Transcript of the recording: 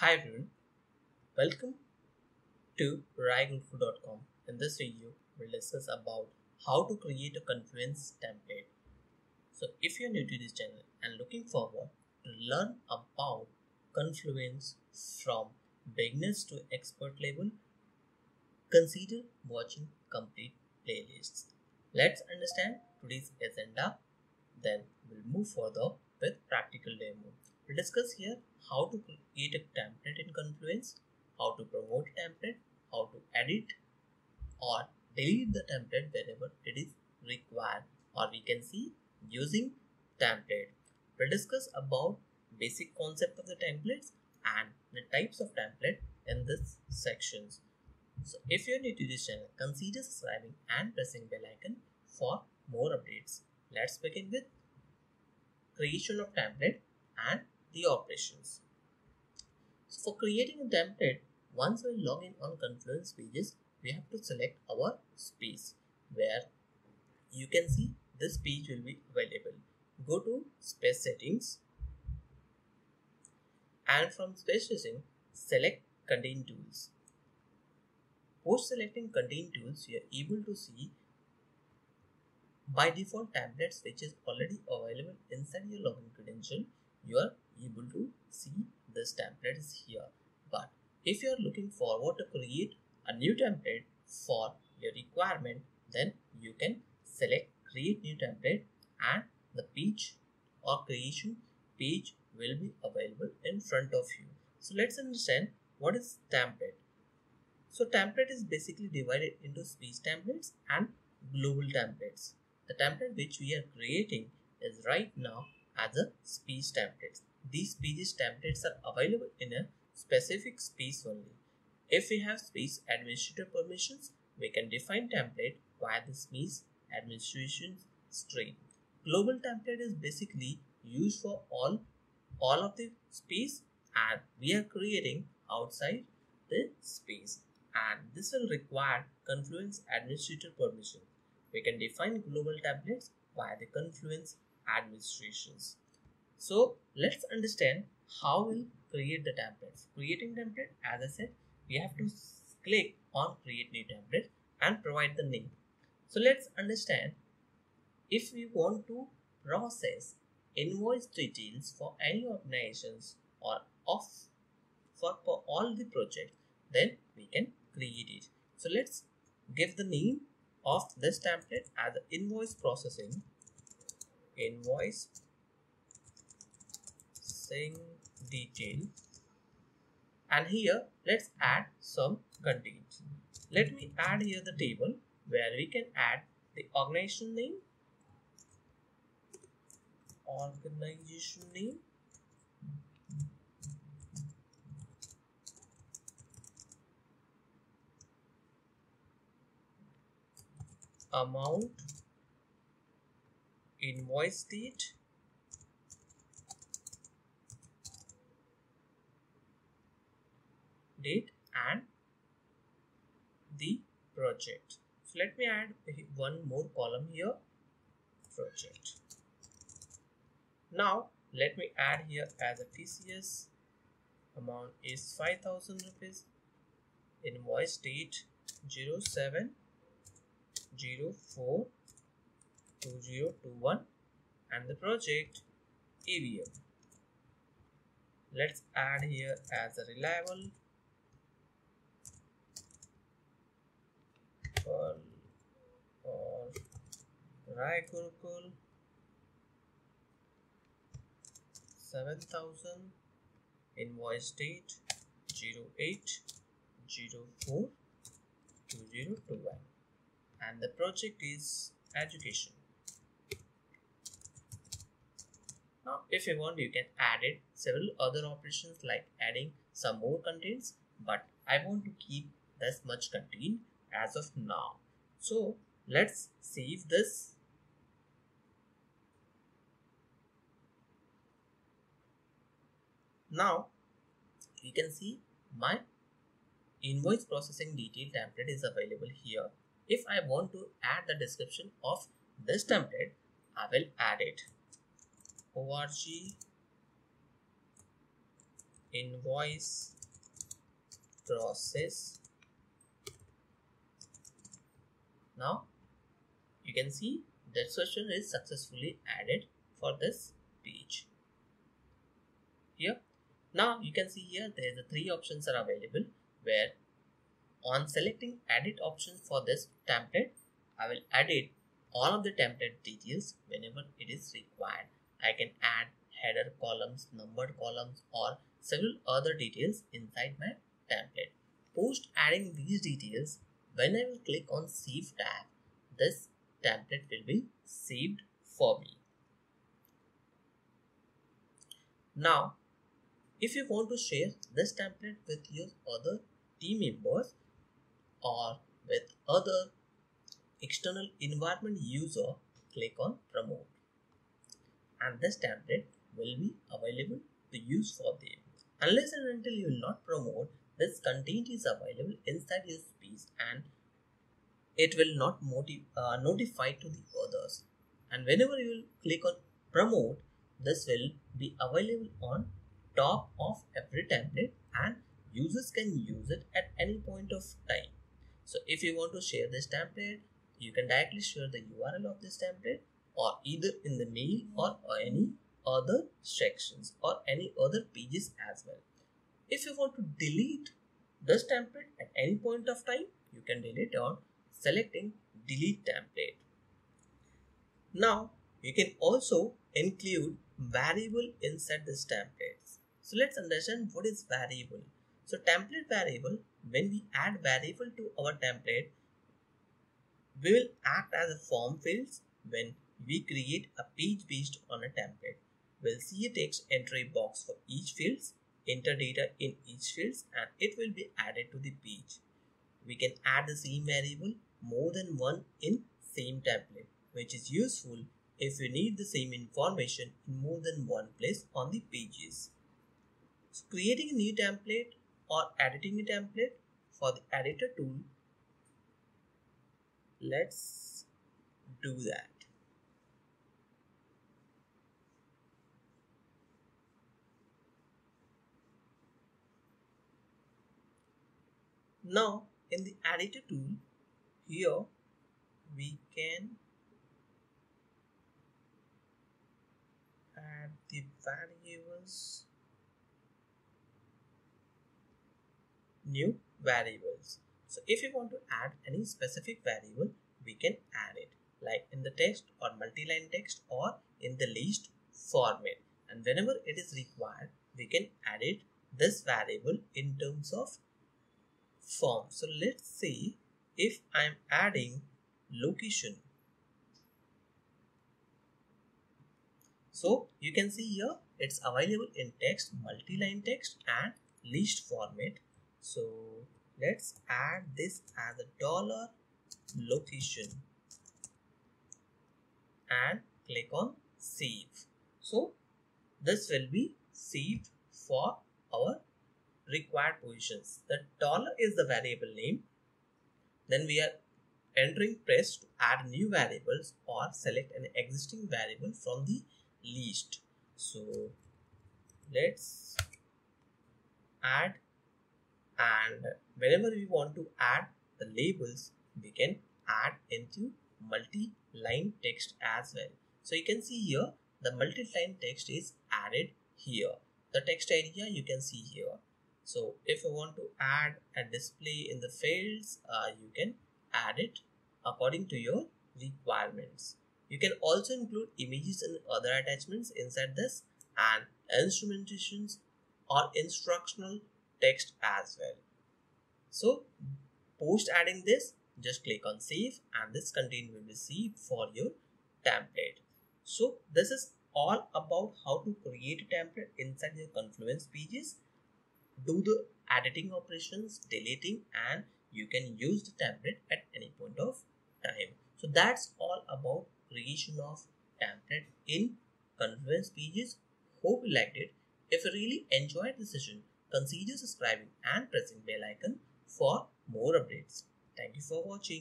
Hi everyone, welcome to RaiGurukul.com. In this video, we'll discuss about how to create a Confluence template. So if you're new to this channel and looking forward to learn about Confluence from beginners to expert level, consider watching complete playlists. Let's understand today's agenda, then we'll move further with practical demo. We'll discuss here how to create a template in Confluence, how to promote a template, how to edit or delete the template whenever it is required, or we can see using template. We'll discuss about basic concept of the templates and the types of template in this sections. So if you're new to this channel, consider subscribing and pressing bell icon for more updates. Let's begin with creation of template and the operations. So for creating a template, once we log in on Confluence pages, we have to select our space where you can see this page will be available. Go to space settings and from space settings, select contain tools. Post selecting contain tools, you are able to see by default templates which is already available inside your login credential. You are able to see this template is here, but if you are looking forward to create a new template for your requirement, then you can select create new template and the page or creation page will be available in front of you. So let's understand what is template. So template is basically divided into space templates and global templates. The template which we are creating is right now as a space template. These pages templates are available in a specific space only. If we have space administrator permissions, we can define template via the space administration string. Global template is basically used for all of the space and we are creating outside the space, and this will require Confluence administrator permission. We can define global templates via the Confluence administrations. So let's understand how we'll create the templates. Creating template, as I said, we have to click on create new template and provide the name. So let's understand if we want to process invoice details for any organizations or for all the projects, then we can create it. So let's give the name of this template as invoice processing detail, and here let's add some content. Let me add here the table where we can add the organization name, amount, invoice date, and the project. So let me add one more column here, project. Now let me add here as a TCS, amount is 5000 rupees, invoice date 07/04/2021 and the project AVM. Let's add here as a reliable or Rai Gurukul 7000, invoice date 08/04/2021. And the project is education. Now if you want, you can add it several other operations like adding some more contents, but I want to keep this much content as of now. So let's save this now. You can see my invoice processing detail template is available here. If I want to add the description of this template, I will add it. ORG invoice process. Now you can see that session is successfully added for this page here. Now you can see here there is the three options are available, where on selecting edit option for this template, I will edit all of the template details whenever it is required. I can add header columns, numbered columns, or several other details inside my template. Post adding these details, when I will click on Save tab, this template will be saved for me. Now, if you want to share this template with your other team members or with other external environment user, click on Promote, and this template will be available to use for them. Unless and until you will not promote, this content is available inside your space and it will not notify to the others. And whenever you will click on Promote, this will be available on top of every template and users can use it at any point of time. So if you want to share this template, you can directly share the URL of this template, or either in the mail or any other sections or any other pages as well. If you want to delete this template at any point of time, you can delete on selecting delete template. Now you can also include variable inside this templates. So let's understand what is variable. So template variable, when we add variable to our template, we will act as a form fields when we create a page based on a template. We'll see a text entry box for each fields, enter data in each fields, and it will be added to the page. We can add the same variable more than one in same template, which is useful if you need the same information in more than one place on the pages. So creating a new template or editing a template, for the editor tool, let's do that. Now in the editor tool, here we can add the variables, new variables. So if you want to add any specific variable, we can add it like in the text or multi-line text or in the list format, and whenever it is required, we can edit this variable in terms of form. So let's see, if I am adding location, so you can see here it's available in text, multi-line text and list format. So let's add this as a dollar location and click on save. So this will be saved for our required positions. The dollar is the variable name. Then we are entering press to add new variables or select an existing variable from the list. So let's add, and whenever we want to add the labels, we can add into multi-line text as well. So you can see here the multi-line text is added here. The text area you can see here. So if you want to add a display in the fields, you can add it according to your requirements. You can also include images and other attachments inside this, and instrumentations or instructional text as well. So post adding this, just click on save and this content will be saved for your template. So this is all about how to create a template inside your Confluence pages. Do the editing operations, deleting, and you can use the template at any point of time. So that's all about creation of template in Confluence pages. Hope you liked it. If you really enjoyed the session, consider subscribing and pressing bell icon for more updates. Thank you for watching.